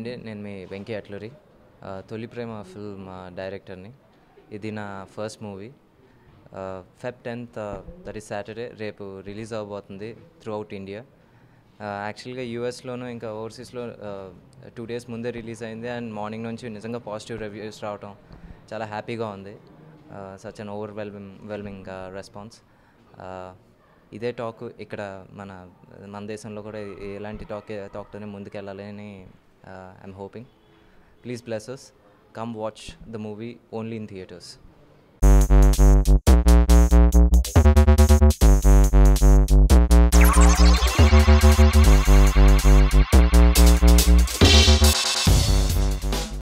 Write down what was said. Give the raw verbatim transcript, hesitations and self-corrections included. అండి, నేను మీ వెంకీ అట్లూరి, తొలి ప్రేమ ఫిల్మ్ డైరెక్టర్ని. ఇది నా first movie. Feb tenth that is Saturday రేపు రిలీజ్ అవబోతుంది త్రూ అవుట్ ఇండియా. యాక్చువల్గా యూఎస్లోనూ ఇంకా ఓవర్సీస్లో టూ డేస్ ముందే రిలీజ్ అయింది అండ్ మార్నింగ్ నుంచి నిజంగా పాజిటివ్ రివ్యూస్ రావటం చాలా హ్యాపీగా ఉంది. Such an overwhelming whelming response. ఇదే టాక్ ఇక్కడ మన మన దేశంలో కూడా ఎలాంటి టాక్ టాక్తోనే ముందుకెళ్ళాలని I'm hoping. Please bless us. Come watch the movie only in theaters.